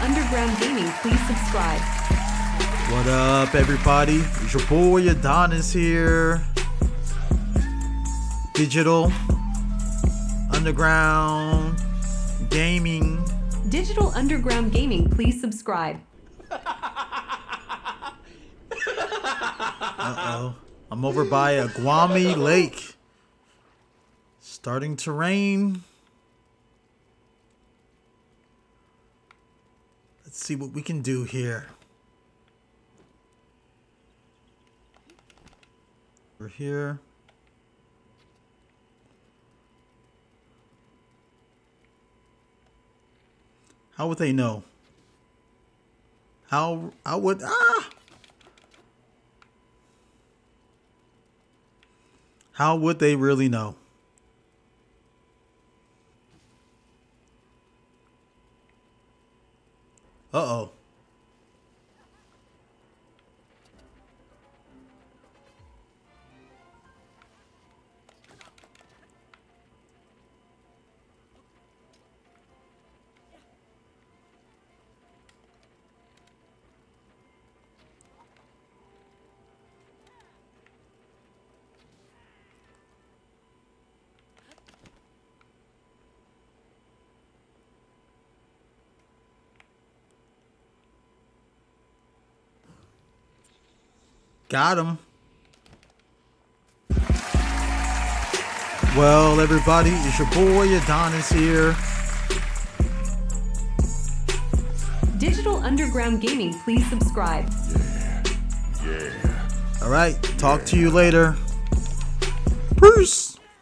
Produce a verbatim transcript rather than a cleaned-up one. Underground Gaming. Please subscribe. What up, everybody? It's your boy Adonis here. Digital Underground Gaming. Digital Underground Gaming. Please subscribe. Uh-oh. I'm over by Aquame Lake. Starting to rain. Let's see what we can do here. We're here. How would they know? How I would ah How would they really know? Uh-oh. Got him. Well, everybody, it's your boy Adonis here. Digital Underground Gaming, please subscribe. Yeah. Yeah. All right. Talk yeah. to you later. Peace.